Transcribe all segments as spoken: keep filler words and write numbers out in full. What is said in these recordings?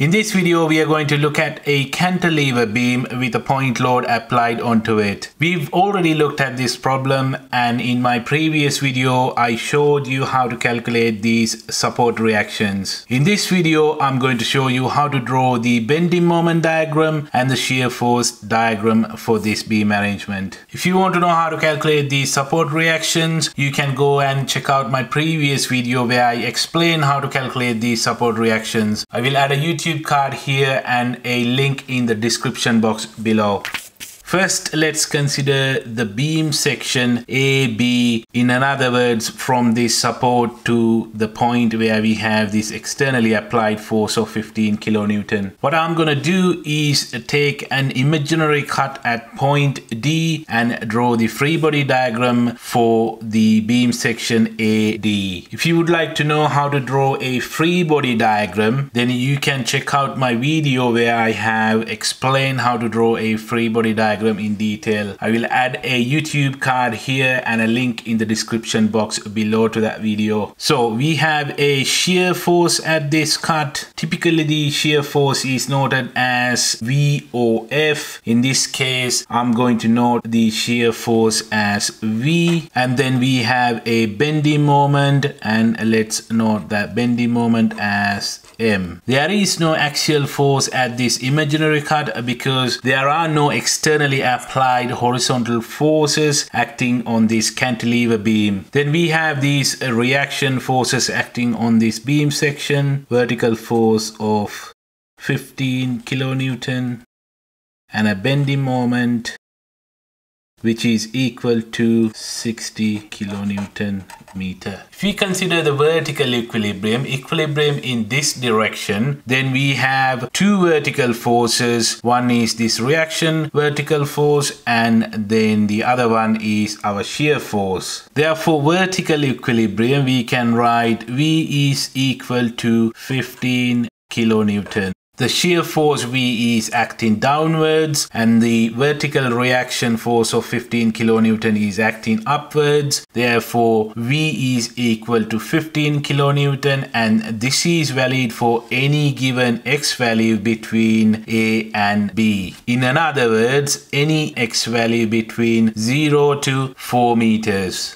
In this video, we are going to look at a cantilever beam with a point load applied onto it. We've already looked at this problem, and in my previous video, I showed you how to calculate these support reactions. In this video, I'm going to show you how to draw the bending moment diagram and the shear force diagram for this beam arrangement. If you want to know how to calculate these support reactions, you can go and check out my previous video where I explain how to calculate these support reactions. I will add a YouTube card here and a link in the description box below. First, let's consider the beam section A B, in other words, from this support to the point where we have this externally applied force of fifteen kilonewton. What I'm gonna do is take an imaginary cut at point D and draw the free body diagram for the beam section A D. If you would like to know how to draw a free body diagram, then you can check out my video where I have explained how to draw a free body diagram in detail. I will add a YouTube card here and a link in the description box below to that video. So we have a shear force at this cut. Typically the shear force is noted as V or F. In this case, I'm going to note the shear force as V, and then we have a bending moment, and let's note that bending moment as M. There is no axial force at this imaginary cut because there are no externally applied horizontal forces acting on this cantilever beam. Then we have these reaction forces acting on this beam section. Vertical force of fifteen kilonewton and a bending moment which is equal to sixty kilonewton meter. If we consider the vertical equilibrium, equilibrium in this direction, then we have two vertical forces. One is this reaction vertical force, and then the other one is our shear force. Therefore, vertical equilibrium, we can write V is equal to fifteen kilonewton. The shear force V is acting downwards and the vertical reaction force of fifteen kilonewton is acting upwards. Therefore, V is equal to fifteen kilonewton, and this is valid for any given X value between A and B. In other words, any X value between zero to four meters.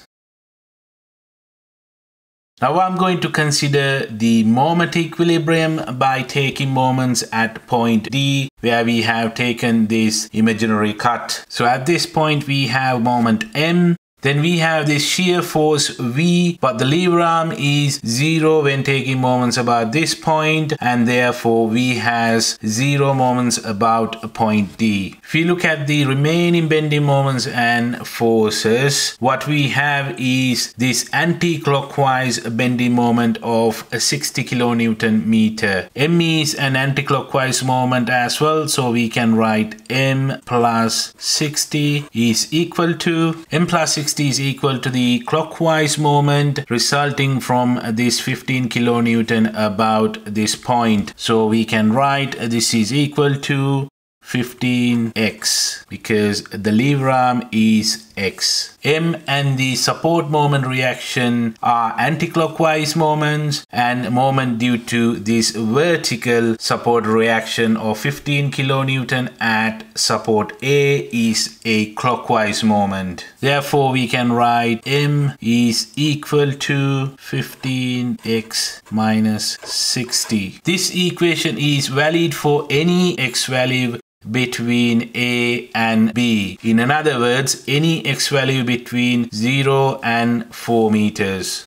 Now I'm going to consider the moment equilibrium by taking moments at point D, where we have taken this imaginary cut. So at this point we have moment M. Then we have this shear force V, but the lever arm is zero when taking moments about this point, and therefore V has zero moments about point D. If you look at the remaining bending moments and forces, what we have is this anti-clockwise bending moment of sixty kilonewton meter. M is an anti-clockwise moment as well, so we can write M plus sixty is equal to M plus sixty is equal to the clockwise moment resulting from this fifteen kilonewton about this point. So we can write this is equal to fifteen x because the lever arm is X. M and the support moment reaction are anti-clockwise moments, and moment due to this vertical support reaction of fifteen kilonewton at support A is a clockwise moment. Therefore, we can write M is equal to fifteen x minus sixty. This equation is valid for any X value between A and B. In other words, any X value between zero and four meters.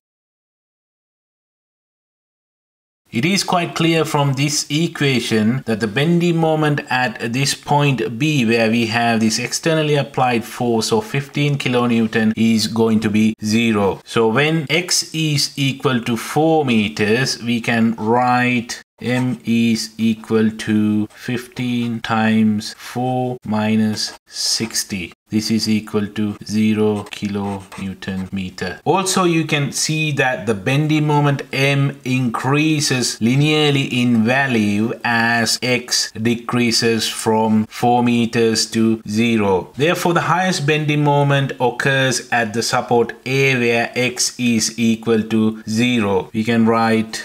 It is quite clear from this equation that the bending moment at this point B, where we have this externally applied force of fifteen kilonewton, is going to be zero. So when X is equal to four meters, we can write M is equal to fifteen times four minus sixty. This is equal to zero kilonewton meter. Also, you can see that the bending moment M increases linearly in value as X decreases from four meters to zero. Therefore, the highest bending moment occurs at the support A, where X is equal to zero. We can write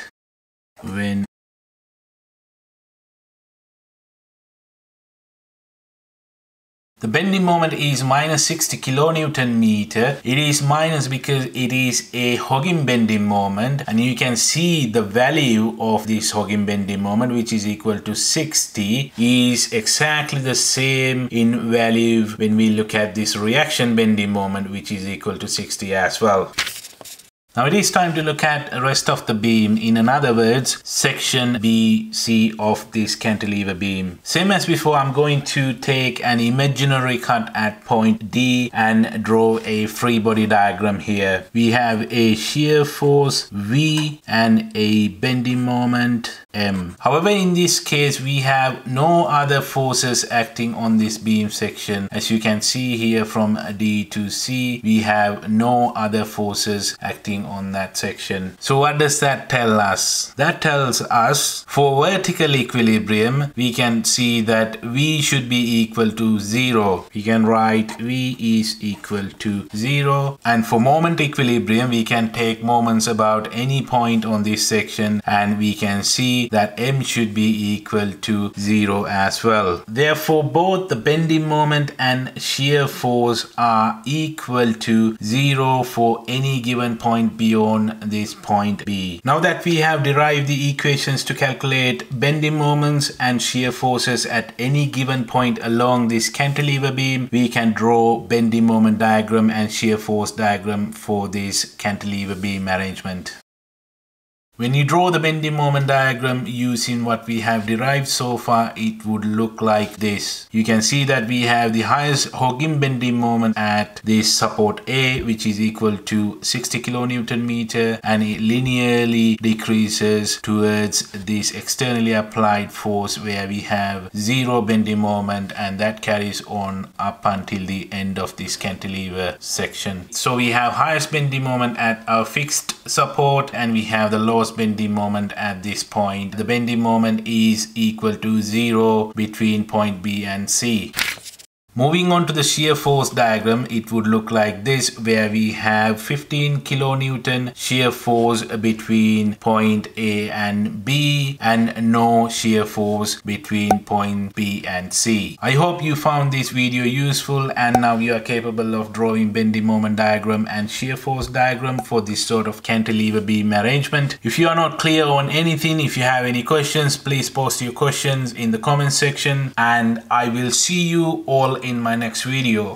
when The bending moment is minus sixty kilonewton meter. It is minus because it is a Hogging bending moment, and you can see the value of this Hogging bending moment, which is equal to sixty, is exactly the same in value when we look at this reaction bending moment, which is equal to sixty as well. Now it is time to look at the rest of the beam, in other words, section B, C of this cantilever beam. Same as before, I'm going to take an imaginary cut at point D and draw a free body diagram here. We have a shear force V and a bending moment M. However, in this case, we have no other forces acting on this beam section. As you can see here from D to C, we have no other forces acting on that section. So what does that tell us? That tells us for vertical equilibrium, we can see that V should be equal to zero. We can write V is equal to zero. And for moment equilibrium, we can take moments about any point on this section, and we can see that M should be equal to zero as well. Therefore, both the bending moment and shear force are equal to zero for any given point beyond this point B. Now that we have derived the equations to calculate bending moments and shear forces at any given point along this cantilever beam, we can draw bending moment diagram and shear force diagram for this cantilever beam arrangement. When you draw the bending moment diagram using what we have derived so far, it would look like this. You can see that we have the highest Hogging bending moment at this support A, which is equal to sixty kilonewton meter, and it linearly decreases towards this externally applied force where we have zero bending moment, and that carries on up until the end of this cantilever section. So we have highest bending moment at our fixed support, and we have the lowest bending moment at this point. The bending moment is equal to zero between point B and C. Moving on to the shear force diagram, it would look like this, where we have fifteen kilonewton shear force between point A and B, and no shear force between point B and C. I hope you found this video useful, and now you are capable of drawing bending moment diagram and shear force diagram for this sort of cantilever beam arrangement. If you are not clear on anything, if you have any questions, please post your questions in the comment section, and I will see you all in my next video.